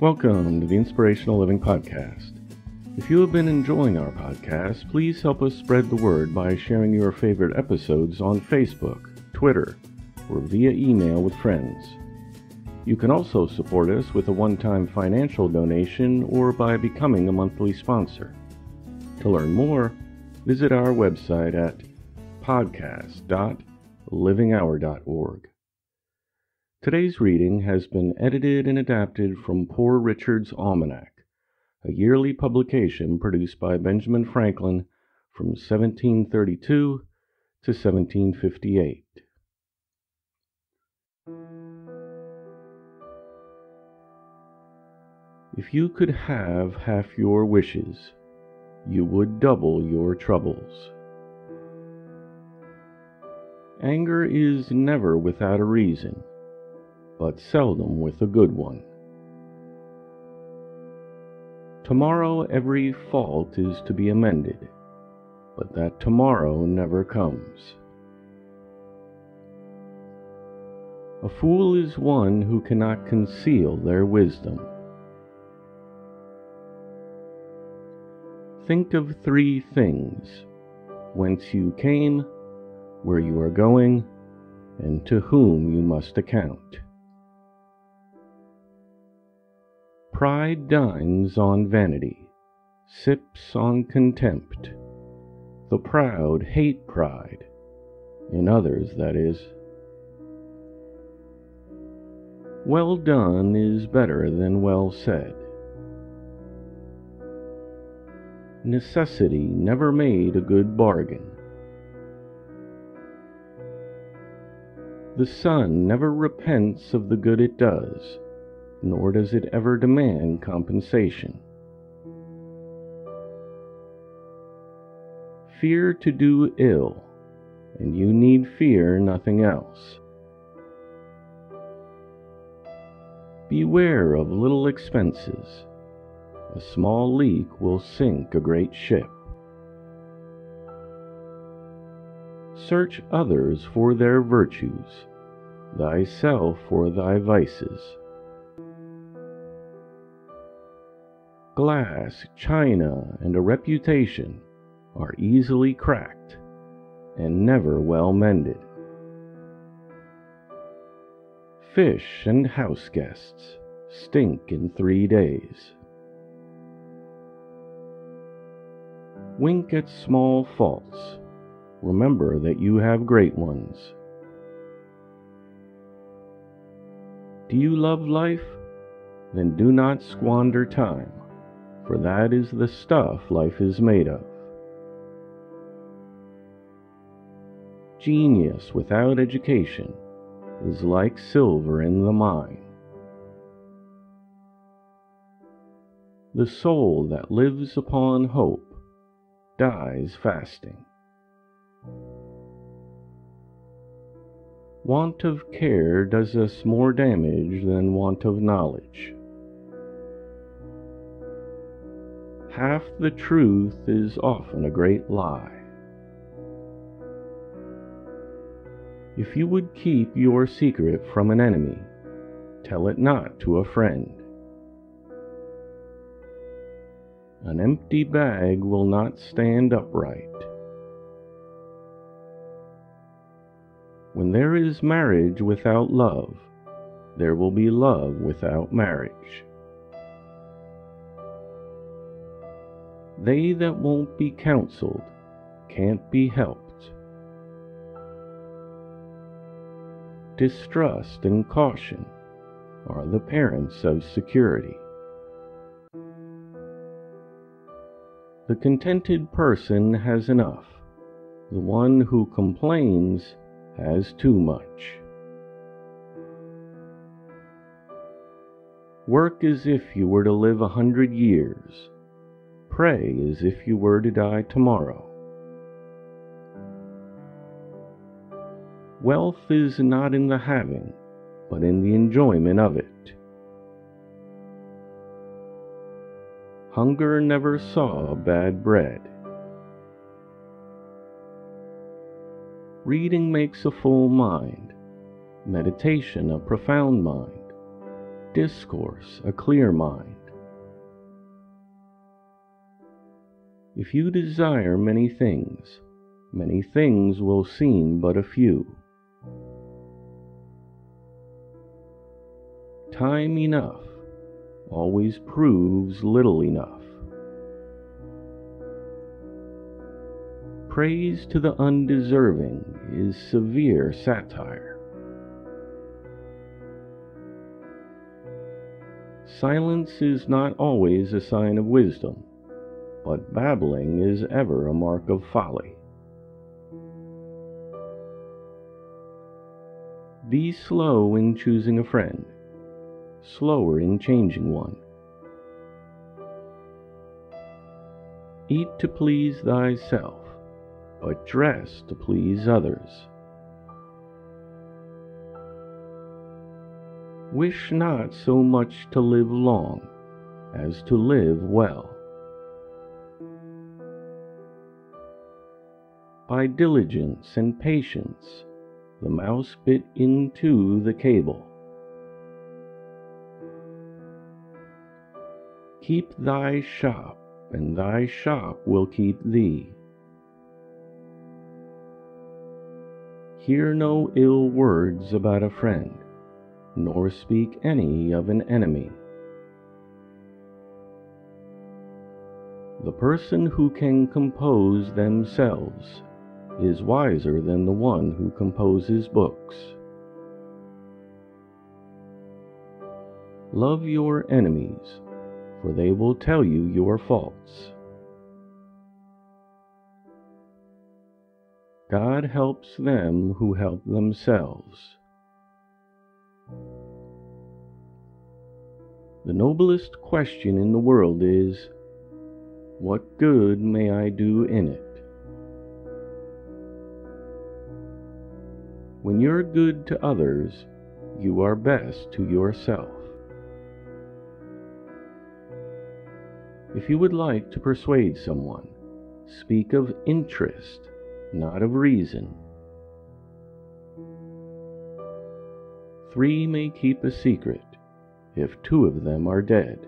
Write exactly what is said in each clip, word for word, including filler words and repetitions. Welcome to the Inspirational Living Podcast. If you have been enjoying our podcast, please help us spread the word by sharing your favorite episodes on Facebook, Twitter, or via email with friends. You can also support us with a one-time financial donation or by becoming a monthly sponsor. To learn more, visit our website at podcast dot living hour dot org. Today's reading has been edited and adapted from Poor Richard's Almanack, a yearly publication produced by Benjamin Franklin from seventeen thirty-two to seventeen fifty-eight. If you could have half your wishes, you would double your troubles. Anger is never without a reason, but seldom with a good one. Tomorrow every fault is to be amended, but that tomorrow never comes. A fool is one who cannot conceal their wisdom. Think of three things: whence you came, where you are going, and to whom you must account. Pride dines on vanity, sips on contempt. The proud hate pride, in others, that is. Well done is better than well said. Necessity never made a good bargain. The sun never repents of the good it does, nor does it ever demand compensation. Fear to do ill, and you need fear nothing else. Beware of little expenses. A small leak will sink a great ship. Search others for their virtues, thyself for thy vices. Glass, china, and a reputation are easily cracked and never well mended. Fish and house guests stink in three days. Wink at small faults. Remember that you have great ones. Do you love life? Then do not squander time, for that is the stuff life is made of. Genius without education is like silver in the mine. The soul that lives upon hope dies fasting. Want of care does us more damage than want of knowledge. Half the truth is often a great lie. If you would keep your secret from an enemy, tell it not to a friend. An empty bag will not stand upright. When there is marriage without love, there will be love without marriage. They that won't be counseled can't be helped. Distrust and caution are the parents of security. The contented person has enough. The one who complains has too much. Work as if you were to live a hundred years. Pray as if you were to die tomorrow. Wealth is not in the having, but in the enjoyment of it. Hunger never saw bad bread. Reading makes a full mind, meditation a profound mind, discourse, a clear mind. If you desire many things, many things will seem but a few. Time enough always proves little enough. Praise to the undeserving is severe satire. Silence is not always a sign of wisdom, but babbling is ever a mark of folly. Be slow in choosing a friend, slower in changing one. Eat to please thyself, but dress to please others. Wish not so much to live long as to live well. By diligence and patience, the mouse bit into the cable. Keep thy shop, and thy shop will keep thee. Hear no ill words about a friend, nor speak any of an enemy. The person who can compose themselves is wiser than the one who composes books. Love your enemies, for they will tell you your faults. God helps them who help themselves. The noblest question in the world is, what good may I do in it? When you're good to others, you are best to yourself. If you would like to persuade someone, speak of interest, not of reason. Three may keep a secret, if two of them are dead.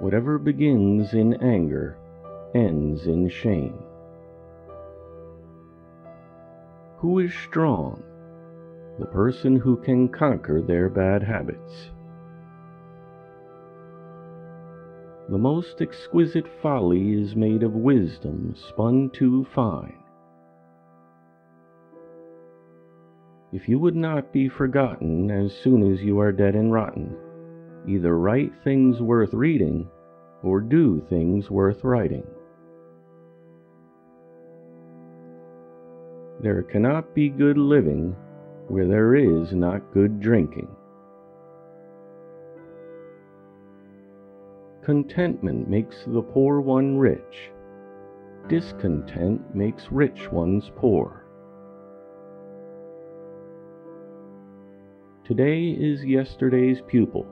Whatever begins in anger ends in shame. Who is strong? The person who can conquer their bad habits. The most exquisite folly is made of wisdom spun too fine. If you would not be forgotten as soon as you are dead and rotten, either write things worth reading, or do things worth writing. There cannot be good living where there is not good drinking. Contentment makes the poor one rich. Discontent makes rich ones poor. Today is yesterday's pupil.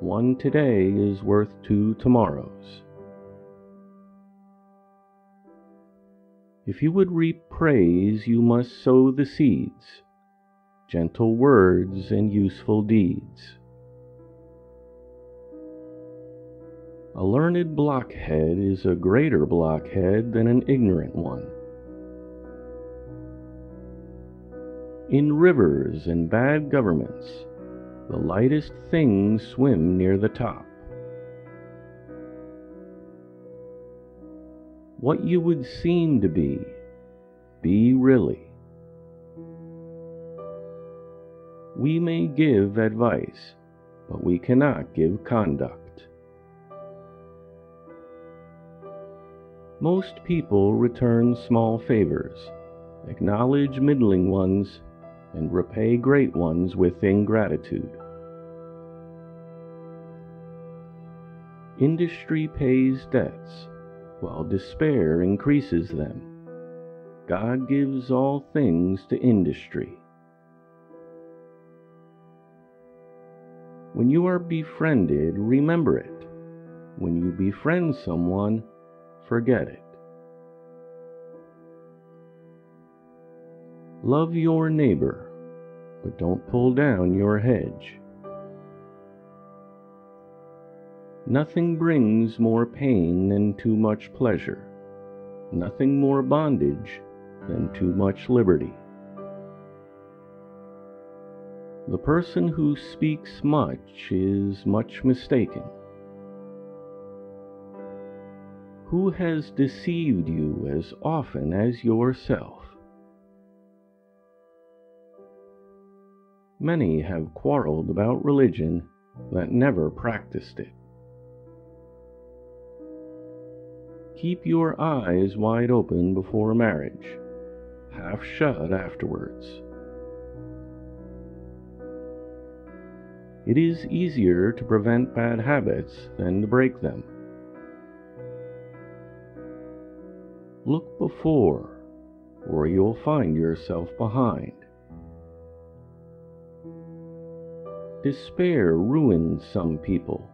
One today is worth two tomorrows. If you would reap praise, you must sow the seeds, gentle words and useful deeds. A learned blockhead is a greater blockhead than an ignorant one. In rivers and bad governments, the lightest things swim near the top. What you would seem to be, be really. We may give advice, but we cannot give conduct. Most people return small favors, acknowledge middling ones, and repay great ones with ingratitude. Industry pays debts, while despair increases them. God gives all things to industry. When you are befriended, remember it. When you befriend someone, forget it. Love your neighbor, but don't pull down your hedge. Nothing brings more pain than too much pleasure. Nothing more bondage than too much liberty. The person who speaks much is much mistaken. Who has deceived you as often as yourself? Many have quarreled about religion that never practiced it. Keep your eyes wide open before marriage, half shut afterwards. It is easier to prevent bad habits than to break them. Look before, or you'll find yourself behind. Despair ruins some people,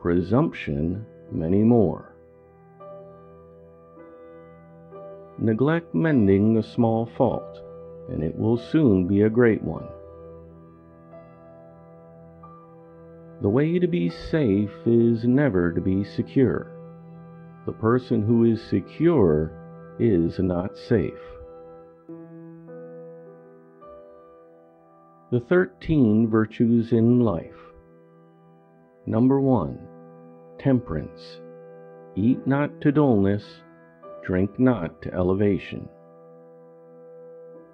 presumption many more. Neglect mending a small fault, and it will soon be a great one. The way to be safe is never to be secure. The person who is secure is not safe. The thirteen virtues in life. Number one, temperance. Eat not to dullness, drink not to elevation.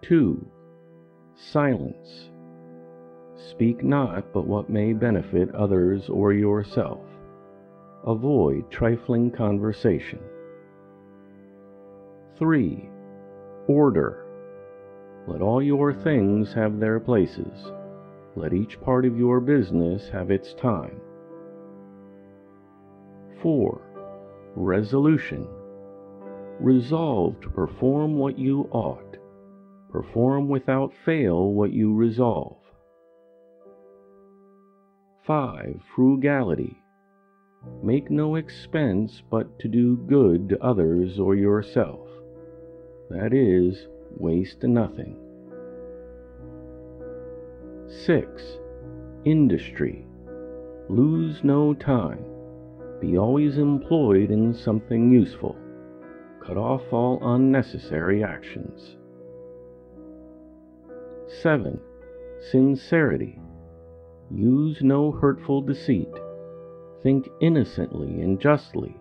Two, silence. Speak not but what may benefit others or yourself. Avoid trifling conversation. Three. Order. Let all your things have their places. Let each part of your business have its time. Four. Resolution. Resolve to perform what you ought. Perform without fail what you resolve. Five. Frugality. Make no expense but to do good to others or yourself. That is, waste nothing. Six. Industry. Lose no time. Be always employed in something useful. Cut off all unnecessary actions. Seven. Sincerity. Use no hurtful deceit. Think innocently and justly.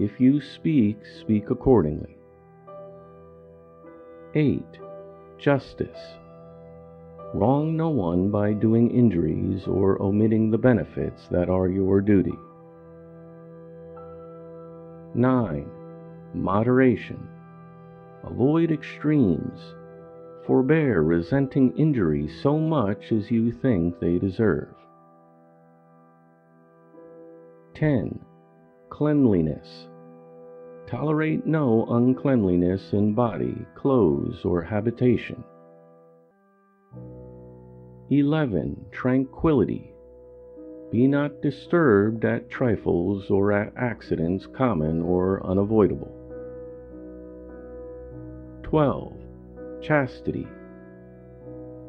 If you speak, speak accordingly. Eight. Justice. Wrong no one by doing injuries or omitting the benefits that are your duty. Nine. Moderation. Avoid extremes. Forbear resenting injury so much as you think they deserve. ten. Cleanliness. Tolerate no uncleanliness in body, clothes, or habitation. eleven. Tranquility. Be not disturbed at trifles or at accidents common or unavoidable. twelve. Chastity.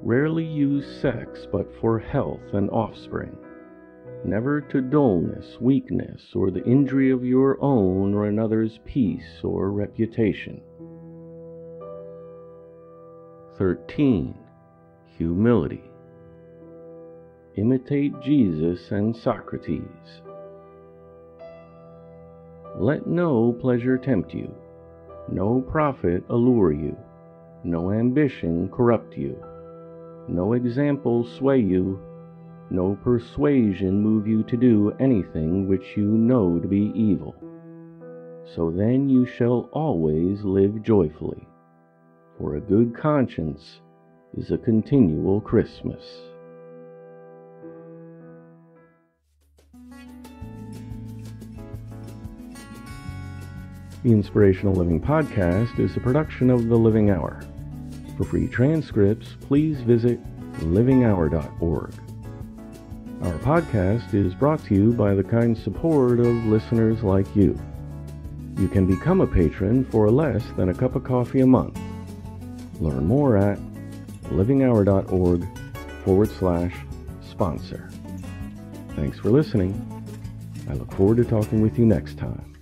Rarely use sex but for health and offspring. Never to dullness, weakness, or the injury of your own or another's peace or reputation. thirteen. Humility. Imitate Jesus and Socrates. Let no pleasure tempt you, no profit allure you, no ambition corrupt you, no example sway you, no persuasion move you to do anything which you know to be evil. So then you shall always live joyfully, for a good conscience is a continual Christmas. The Inspirational Living Podcast is a production of The Living Hour. For free transcripts, please visit living hour dot org. Our podcast is brought to you by the kind support of listeners like you. You can become a patron for less than a cup of coffee a month. Learn more at livinghour.org forward slash sponsor. Thanks for listening. I look forward to talking with you next time.